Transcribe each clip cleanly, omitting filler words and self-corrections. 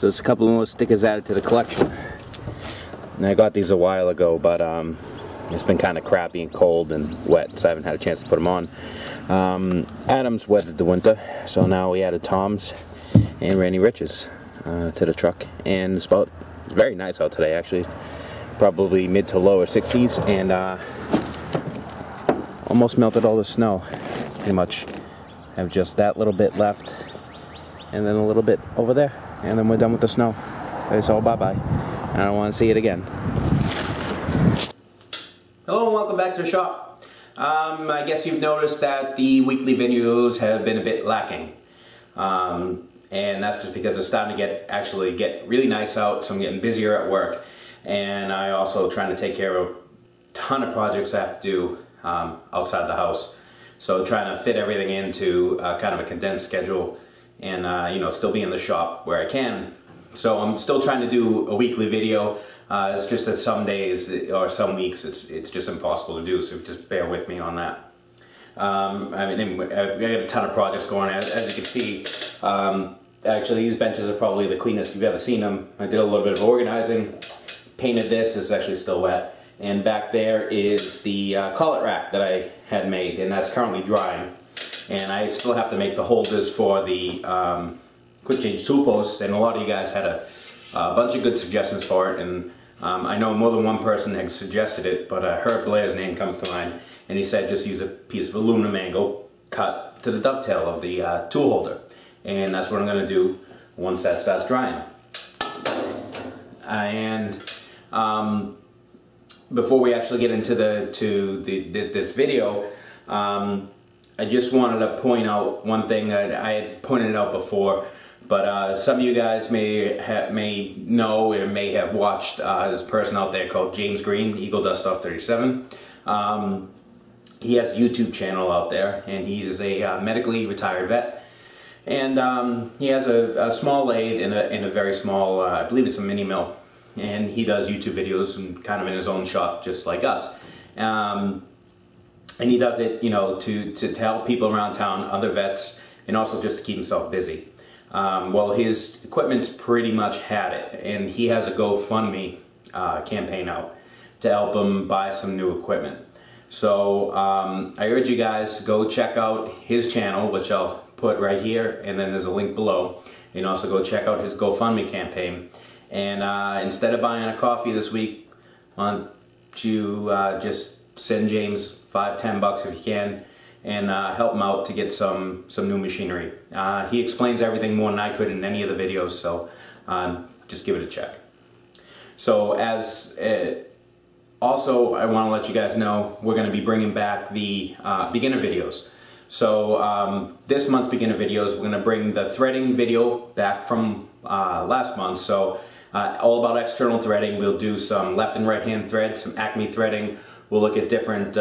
So there's a couple more stickers added to the collection. And I got these a while ago, but it's been kind of crappy and cold and wet, so I haven't had a chance to put them on. Adam's weathered the winter, so now we added Tom's and Randy Rich's to the truck. And it's about very nice out today, actually. Probably mid to lower 60s, and almost melted all the snow, pretty much. I have just that little bit left, and then a little bit over there, and then we're done with the snow. It's all bye-bye. I don't want to see it again. Hello and welcome back to the shop. I guess you've noticed that the weekly videos have been a bit lacking. And that's just because it's starting to actually get really nice out, so I'm getting busier at work. And I also trying to take care of a ton of projects I have to do outside the house. So trying to fit everything into kind of a condensed schedule and you know, still be in the shop where I can. So I'm still trying to do a weekly video. It's just that some days or some weeks it's just impossible to do, so just bear with me on that. I mean, I have a ton of projects going on, as you can see. Actually, these benches are probably the cleanest you've ever seen them. I did a little bit of organizing, painted this, it's actually still wet. And back there is the collet rack that I had made, and that's currently drying. And I still have to make the holders for the quick change tool posts, and a lot of you guys had a bunch of good suggestions for it, and I know more than one person had suggested it, but Herb Blair's name comes to mind, and he said just use a piece of aluminum angle cut to the dovetail of the tool holder, and that's what I'm going to do once that starts drying. And before we actually get into this video, I just wanted to point out one thing that I had pointed out before, but some of you guys may know or may have watched this person out there called James Green, Eagle Dustoff 37. He has a YouTube channel out there, and he's a medically retired vet. And he has a small lathe and a very small, I believe it's a mini mill. And he does YouTube videos and kind of in his own shop, just like us. And he does it, you know, to help people around town, other vets, and also just to keep himself busy. Well, his equipment's pretty much had it, and he has a GoFundMe campaign out to help him buy some new equipment. So I urge you guys to go check out his channel, which I'll put right here, and then there's a link below. And also go check out his GoFundMe campaign. And instead of buying a coffee this week, why don't you just send James $5, $10 if you can, and help him out to get some new machinery. He explains everything more than I could in any of the videos, so just give it a check. So also, I want to let you guys know we're going to be bringing back the beginner videos. So this month's beginner videos, we're going to bring the threading video back from last month. So all about external threading. We'll do some left and right hand threads, some Acme threading. We'll look at different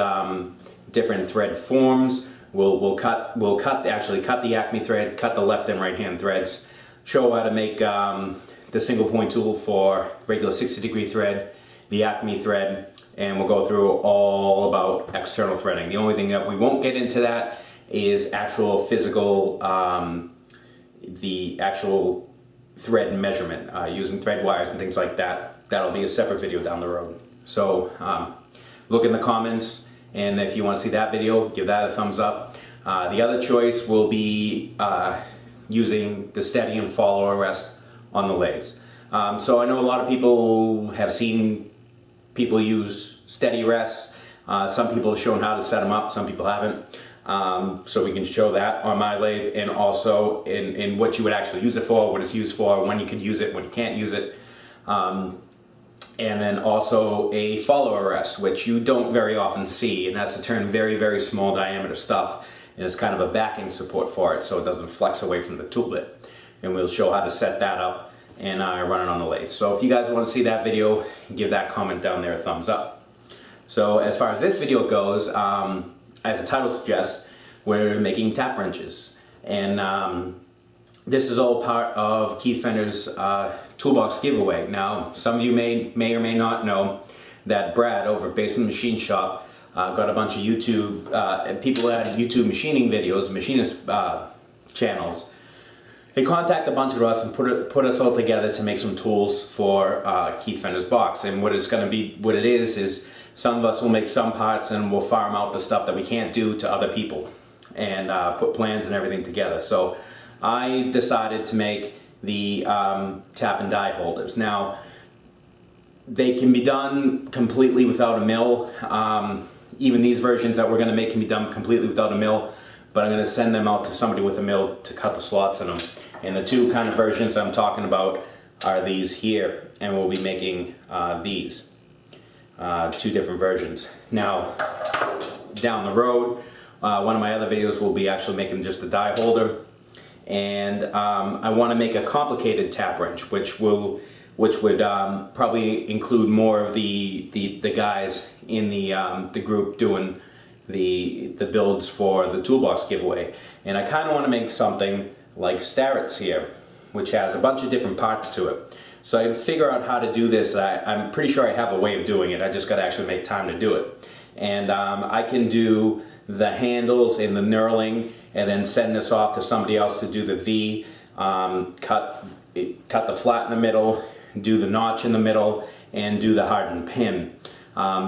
different thread forms. We'll actually cut the Acme thread, cut the left and right hand threads. Show how to make the single point tool for regular 60-degree thread, the Acme thread, and we'll go through all about external threading. The only thing that we won't get into that is actual physical, the actual thread measurement using thread wires and things like that. That'll be a separate video down the road. So. Look in the comments, and if you want to see that video, give that a thumbs up. The other choice will be using the steady and follow arrest on the lathes. So I know a lot of people have seen people use steady rests. Some people have shown how to set them up, some people haven't. So we can show that on my lathe, and also in what you would actually use it for, what it's used for, when you can use it, when you can't use it. And then also a follow arrest, which you don't very often see, and that's to turn very, very small diameter stuff, and it's kind of a backing support for it so it doesn't flex away from the tool bit. And we'll show how to set that up and run it on the lathe. So if you guys want to see that video, give that comment down there a thumbs up. So as far as this video goes, as the title suggests, we're making tap wrenches. And this is all part of Keith Fenner's toolbox giveaway. Now, some of you may or may not know that Brad over at Basement Machine Shop got a bunch of YouTube people that had YouTube machining videos, machinist channels, They contacted a bunch of us and put us all together to make some tools for Keith Fenner's box. And what it's going to be, what it is some of us will make some parts and we'll farm out the stuff that we can't do to other people, and put plans and everything together. So I decided to make the tap and die holders. Now, they can be done completely without a mill. Even these versions that we're going to make can be done completely without a mill, but I'm going to send them out to somebody with a mill to cut the slots in them. And the two kind of versions I'm talking about are these here, and we'll be making these. Two different versions. Now, down the road, one of my other videos will be actually making just the die holder. And I want to make a complicated tap wrench, which would probably include more of the guys in the group doing the builds for the toolbox giveaway. And I kind of want to make something like Starrett's here, which has a bunch of different parts to it. So I figure out how to do this. I'm pretty sure I have a way of doing it. I just got to actually make time to do it. And I can do the handles and the knurling, and then send this off to somebody else to do the V, cut the flat in the middle, do the notch in the middle, and do the hardened pin.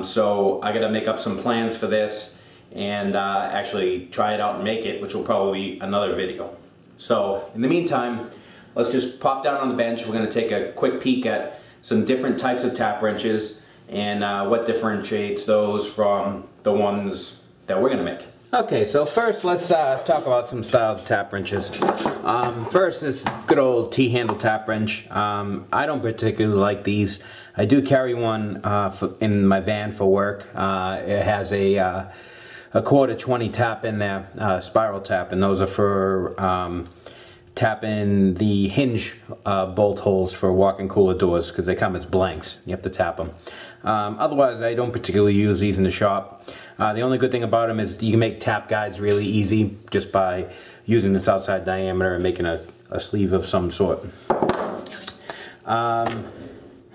So I got to make up some plans for this and actually try it out and make it, which will probably be another video. So in the meantime, let's just pop down on the bench. We're going to take a quick peek at some different types of tap wrenches and what differentiates those from the ones that we're going to make. Okay, so first let's talk about some styles of tap wrenches. First, this good old T-handle tap wrench. I don't particularly like these. I do carry one in my van for work. It has a quarter 20 tap in there, spiral tap, and those are for tapping the hinge bolt holes for walk-in cooler doors, because they come as blanks. You have to tap them. Otherwise, I don't particularly use these in the shop. The only good thing about them is you can make tap guides really easy just by using this outside diameter and making a sleeve of some sort. I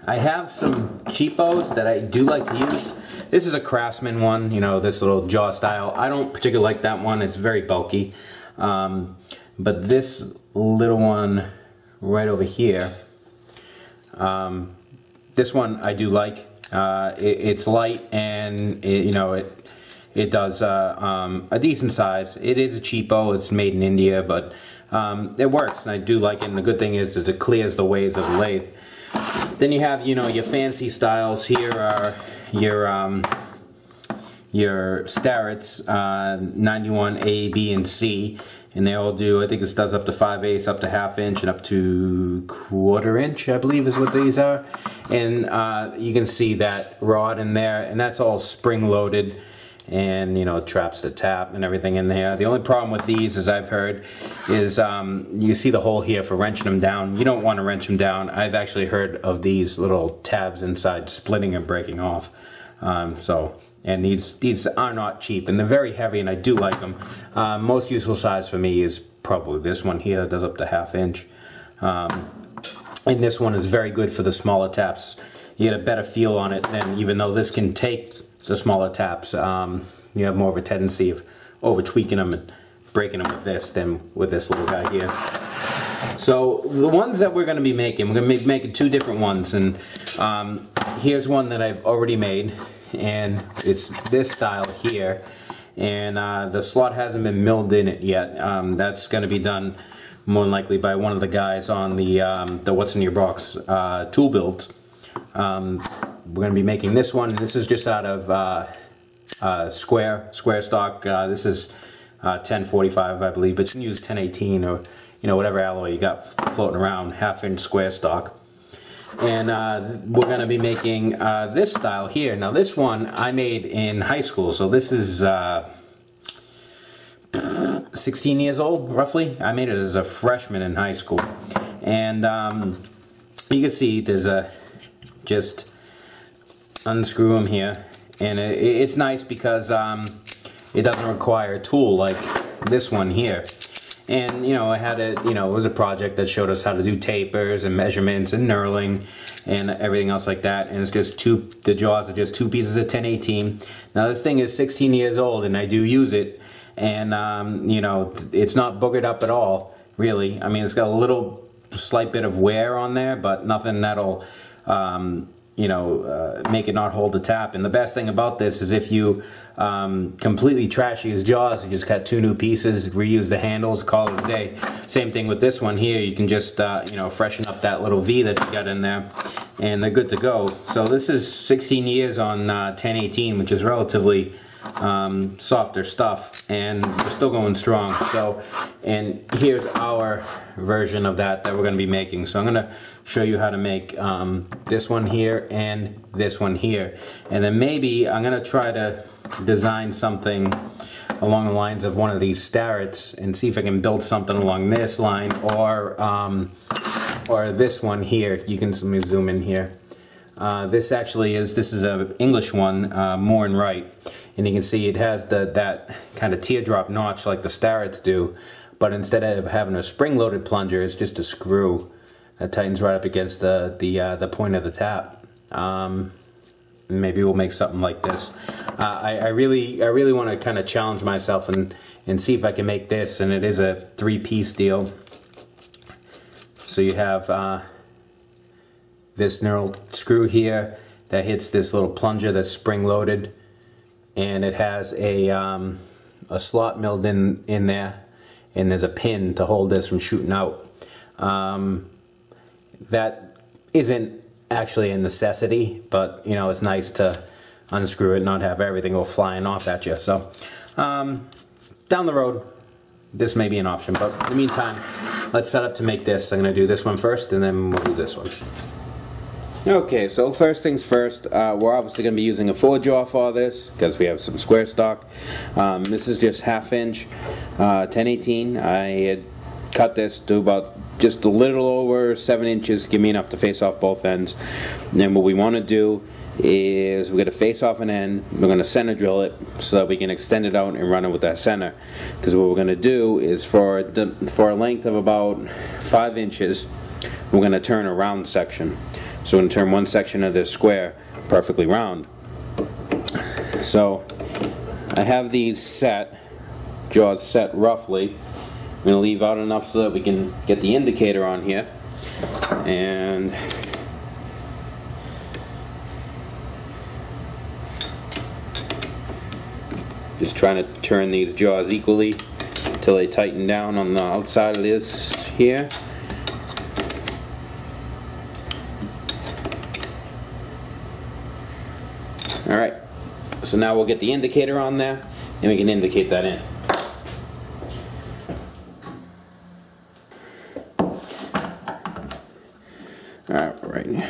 have some cheapos that I do like to use. This is a Craftsman one, you know, this little jaw style. I don't particularly like that one. It's very bulky. But this little one right over here, this one I do like. It's light, and it does a decent size. It is a cheapo. It's made in India, but it works, and I do like it. And the good thing is it clears the ways of the lathe. Then you have, you know, your fancy styles. Here are your Starrett's 91 A, B, and C, and they all do, I think this does up to 5/8, up to 1/2 inch, and up to 1/4 inch, I believe is what these are. And you can see that rod in there, and that's all spring-loaded, and, you know, it traps the tap and everything in there. The only problem with these, as I've heard, is you see the hole here for wrenching them down. You don't want to wrench them down. I've actually heard of these little tabs inside splitting and breaking off. And these are not cheap, and they're very heavy, and I do like them. Most useful size for me is probably this one here that does up to 1/2 inch. And this one is very good for the smaller taps. You get a better feel on it than, even though this can take the smaller taps, you have more of a tendency of over tweaking them and breaking them with this than with this little guy here. So the ones that we're going to be making, we're going to be making two different ones, and here's one that I've already made, and it's this style here, and the slot hasn't been milled in it yet. That's going to be done more than likely by one of the guys on the What's in Your Box tool builds. We're going to be making this one. This is just out of square stock. This is 1045, I believe, but you can use 1018 or, you know, whatever alloy you got floating around. 1/2 inch square stock. And we're going to be making this style here. Now, this one I made in high school, so this is 16 years old, roughly. I made it as a freshman in high school. And you can see there's a, just unscrew them here. And it's nice because it doesn't require a tool like this one here. And, you know, I had a, you know, it was a project that showed us how to do tapers and measurements and knurling and everything else like that. And it's just the jaws are just two pieces of 1018. Now, this thing is 16 years old, and I do use it. And, you know, it's not boogered up at all. really. I mean, it's got a little slight bit of wear on there, but nothing that'll, you know, make it not hold the tap. And the best thing about this is if you completely trash these jaws, you just cut two new pieces, reuse the handles, call it a day. Same thing with this one here. You can just, you know, freshen up that little V that you got in there, and they're good to go. So this is 16 years on 1018, which is relatively softer stuff, and we're still going strong. So, and here's our version of that we're going to be making. So I'm going to show you how to make this one here and this one here, and then maybe I'm going to try to design something along the lines of one of these Starretts and see if I can build something along this line, or this one here. You can, let me zoom in here. This actually is, this is an English one, Moore and Wright. And you can see it has the, that kind of teardrop notch like the Starretts do, but instead of having a spring-loaded plunger, it's just a screw that tightens right up against the point of the tap. Maybe we'll make something like this. I really want to kind of challenge myself and see if I can make this, and it is a three-piece deal. So you have this knurled screw here that hits this little plunger that's spring-loaded, and it has a slot milled in there, and there's a pin to hold this from shooting out. That isn't actually a necessity, but you know, it's nice to unscrew it and not have everything go flying off at you. So down the road, this may be an option, but in the meantime, let's set up to make this. I'm going to do this one first, and then we'll do this one. Okay, so first things first, we're obviously going to be using a 4-jaw for this because we have some square stock. This is just 1/2 inch, 1018. I had cut this to about just a little over 7 inches to give me enough to face off both ends. And then what we want to do is we're going to face off an end, we're going to center drill it so that we can extend it out and run it with that center. Because what we're going to do is for a length of about 5 inches, we're going to turn a round section. So we're going to turn one section of this square perfectly round. So I have these jaws set roughly. I'm going to leave out enough so that we can get the indicator on here. And just trying to turn these jaws equally until they tighten down on the outside of this here. Alright, so now we'll get the indicator on there, and we can indicate that in. Alright,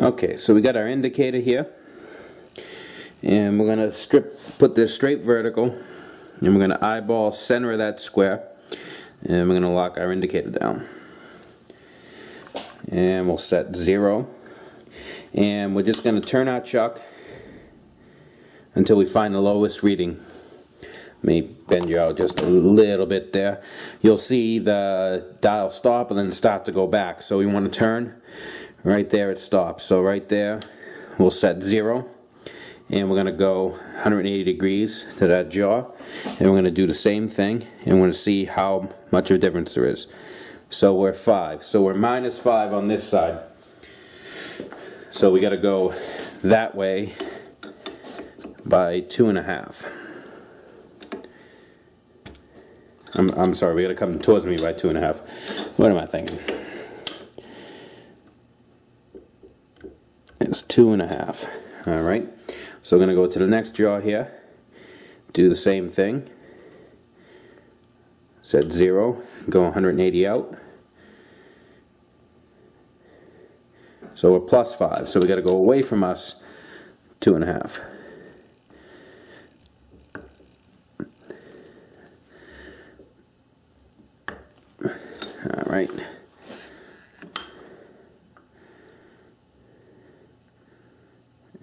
okay, so we got our indicator here, and we're going to put this straight vertical, and we're going to eyeball center of that square, and we're going to lock our indicator down. And we'll set 0. And we're just going to turn our chuck until we find the lowest reading. Let me bend you out just a little bit there. You'll see the dial stop and then start to go back. So we want to turn. Right there it stops. So right there we'll set 0. And we're going to go 180 degrees to that jaw. And we're going to do the same thing. And we're going to see how much of a difference there is. So we're 5. So we're -5 on this side. So we got to go that way by 2.5. I'm sorry, we got to come towards me by 2.5. What am I thinking? It's 2.5. All right. So we're going to go to the next jaw here. Do the same thing. Set 0. Go 180 out. So we're +5. So we got to go away from us 2.5. All right.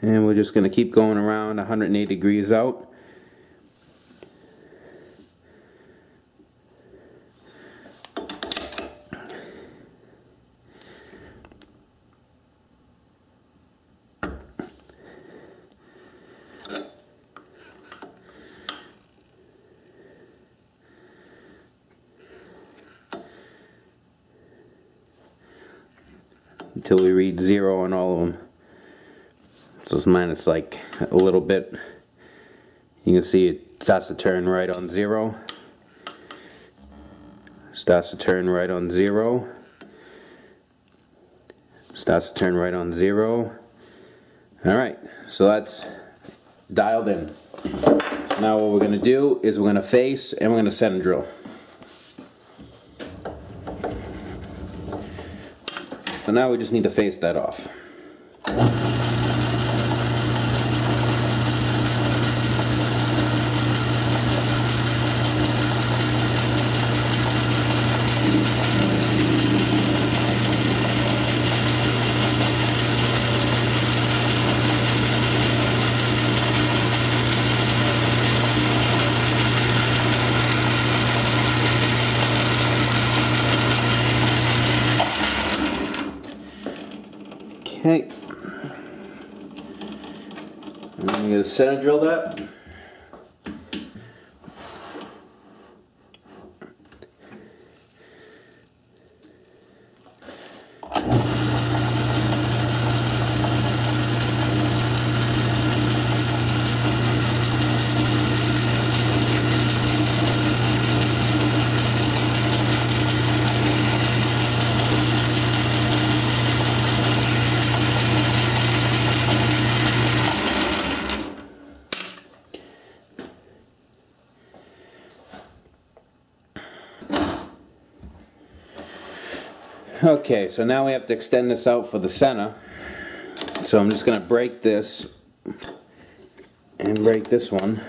And we're just going to keep going around 180 degrees out. till we read zero on all of them. So it's minus like a little bit. You can see it starts to turn right on zero. Starts to turn right on zero. Starts to turn right on zero. Alright, so that's dialed in. So now what we're going to do is we're going to face and we're going to center drill. So now we just need to face that off. Okay, I'm going to center drill that. Okay, so now we have to extend this out for the center. So I'm just going to break this and break this one.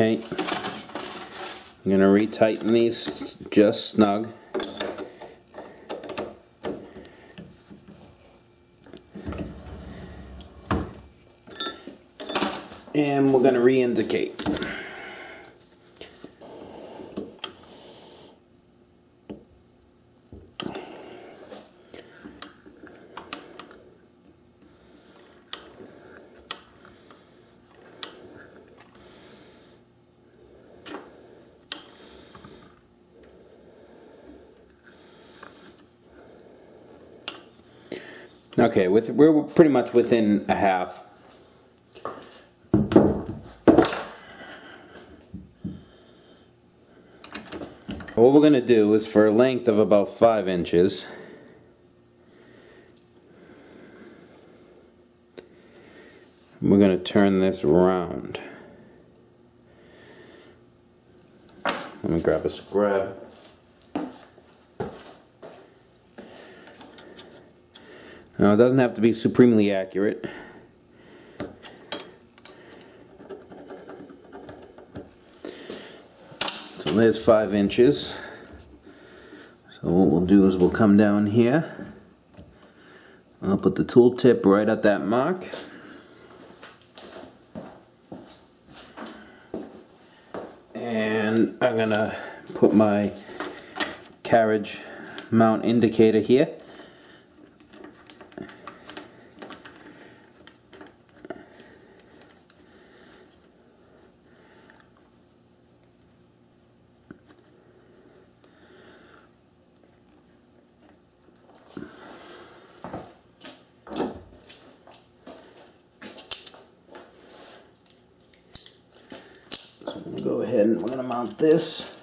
Okay, I'm going to retighten these just snug. And we're going to re-indicate. Okay, we're pretty much within a half. What we're going to do is for a length of about 5 inches, we're going to turn this round. Let me grab a scrap. Now, it doesn't have to be supremely accurate. So there's 5 inches. So what we'll do is we'll come down here. I'll put the tool tip right at that mark. And I'm going to put my carriage mount indicator here. Go ahead and we're going to mount this.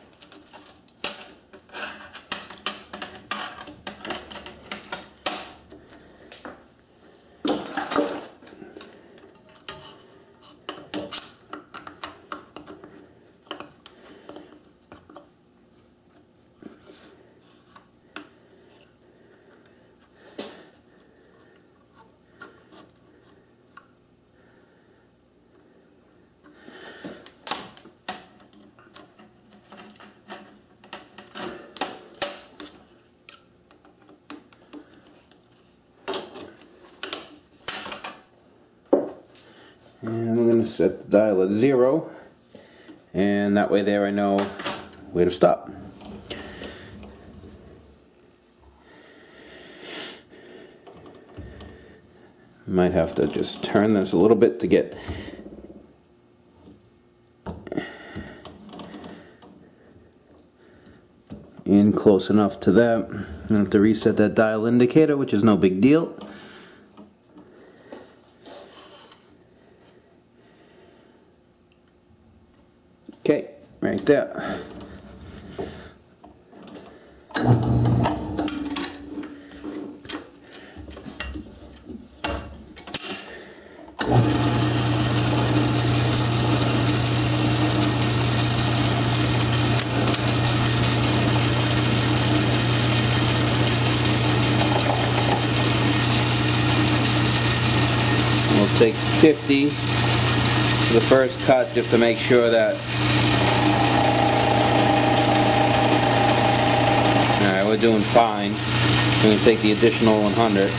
And we're going to set the dial at 0, and that way there I know where to stop. Might have to just turn this a little bit to get in close enough to that. I'm gonna have to reset that dial indicator, which is no big deal. Okay, right there. Take 50 for the first cut just to make sure that. Alright, we're doing fine. I'm going to take the additional 100.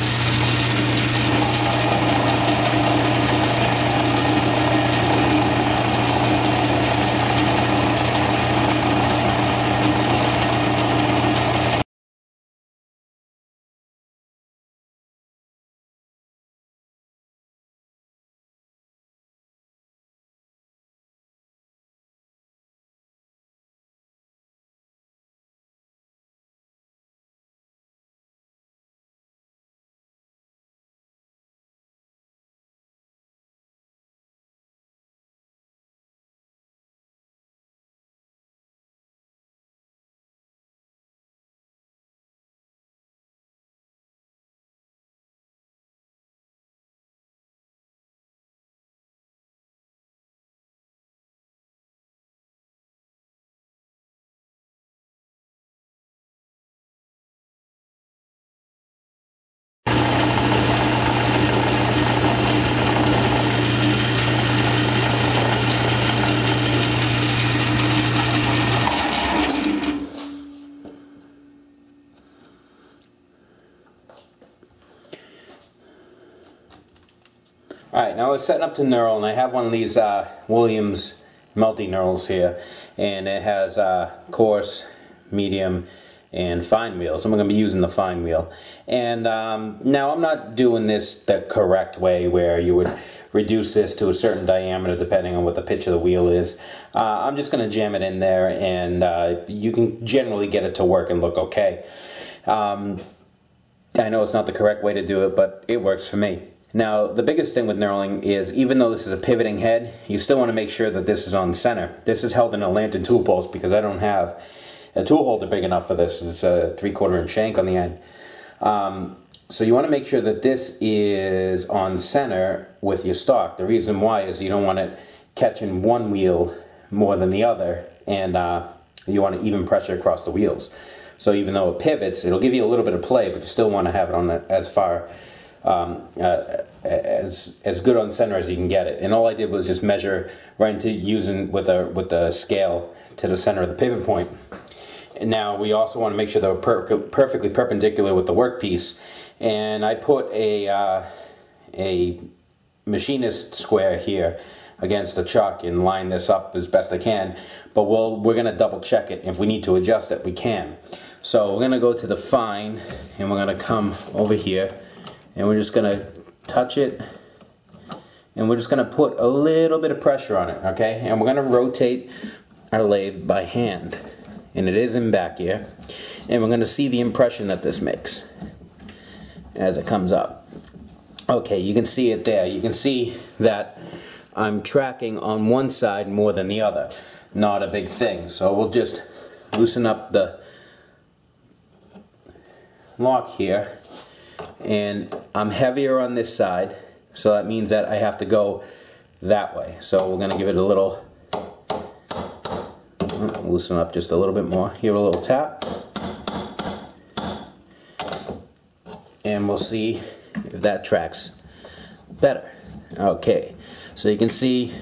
Alright, now I was setting up the knurl, and I have one of these Williams multi-knurls here, and it has coarse, medium, and fine wheel. So I'm going to be using the fine wheel. And now I'm not doing this the correct way where you would reduce this to a certain diameter depending on what the pitch of the wheel is. I'm just going to jam it in there, and you can generally get it to work and look okay. I know it's not the correct way to do it, but it works for me. Now, the biggest thing with knurling is, even though this is a pivoting head, you still want to make sure that this is on center. This is held in a lantern tool post because I don't have a tool holder big enough for this. It's a 3/4 inch shank on the end. So you want to make sure that this is on center with your stock. The reason why is you don't want it catching one wheel more than the other, and you want to even pressure across the wheels. So even though it pivots, it'll give you a little bit of play, but you still want to have it on the, as far as good on center as you can get it. And all I did was just measure right into using with a scale to the center of the pivot point. And now we also want to make sure that we're perfectly perpendicular with the workpiece. And I put a machinist square here against the chuck and line this up as best I can. But we're going to double check it. If we need to adjust it, we can. So we're going to go to the fine, and we're going to come over here. And we're just going to touch it, and we're just going to put a little bit of pressure on it, okay? And we're going to rotate our lathe by hand, and it is in back here, and we're going to see the impression that this makes as it comes up. Okay, you can see it there. You can see that I'm tracking on one side more than the other. Not a big thing, so we'll just loosen up the lock here. And I'm heavier on this side, so that means that I have to go that way. So we're going to give it a little, loosen up just a little bit more. Give it a little tap. And we'll see if that tracks better. Okay, so you can see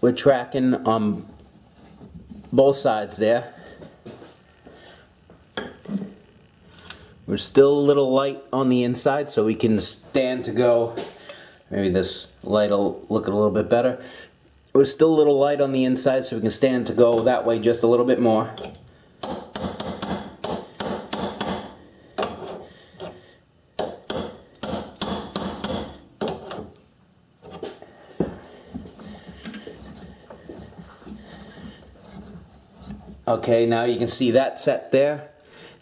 we're tracking on both sides there. We're still a little light on the inside, so we can stand to go Maybe this light will look a little bit better. It was still a little light on the inside, so we can stand to go that way just a little bit more. Okay, now you can see that set there.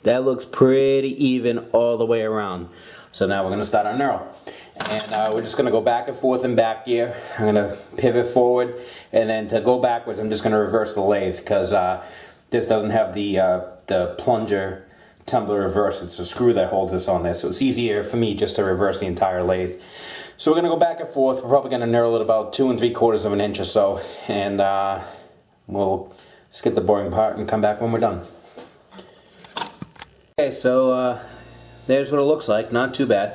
That looks pretty even all the way around. So now we're going to start our knurl. And we're just going to go back and forth in back gear. I'm going to pivot forward, and then to go backwards I'm just going to reverse the lathe, because this doesn't have the plunger tumbler reverse. It's a screw that holds this on there, so it's easier for me just to reverse the entire lathe. So we're going to go back and forth. We're probably going to knurl it about 2 3/4 of an inch or so, and we'll skip the boring part and come back when we're done. Okay, so there's what it looks like. Not too bad.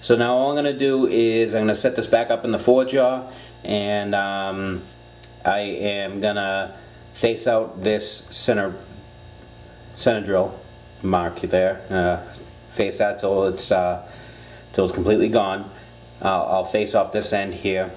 So now all I'm going to do is I'm going to set this back up in the forge yaw, and I am going to face out this center drill mark there. Face that till it's completely gone. I'll face off this end here,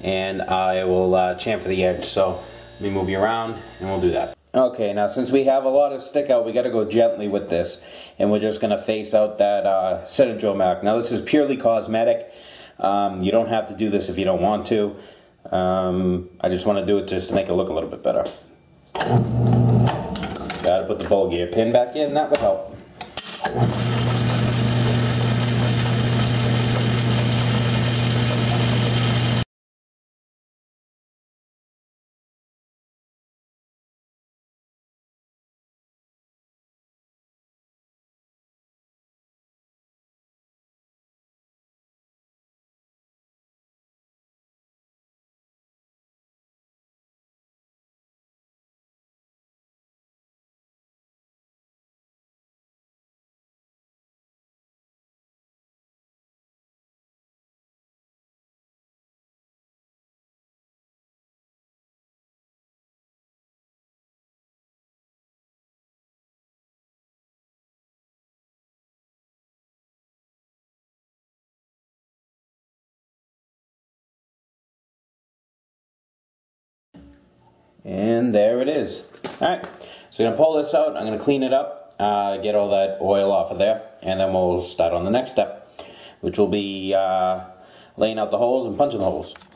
and I will chamfer the edge. So let me move you around, and we'll do that. Okay, now since we have a lot of stick out, we got to go gently with this, and we're just going to face out that center drill mark. Now this is purely cosmetic. You don't have to do this if you don't want to. I just want to do it just to make it look a little bit better. Got to put the bowl gear pin back in. That would help. And there it is. Alright, so I'm going to pull this out, I'm going to clean it up, get all that oil off of there, and then we'll start on the next step, which will be laying out the holes and punching the holes.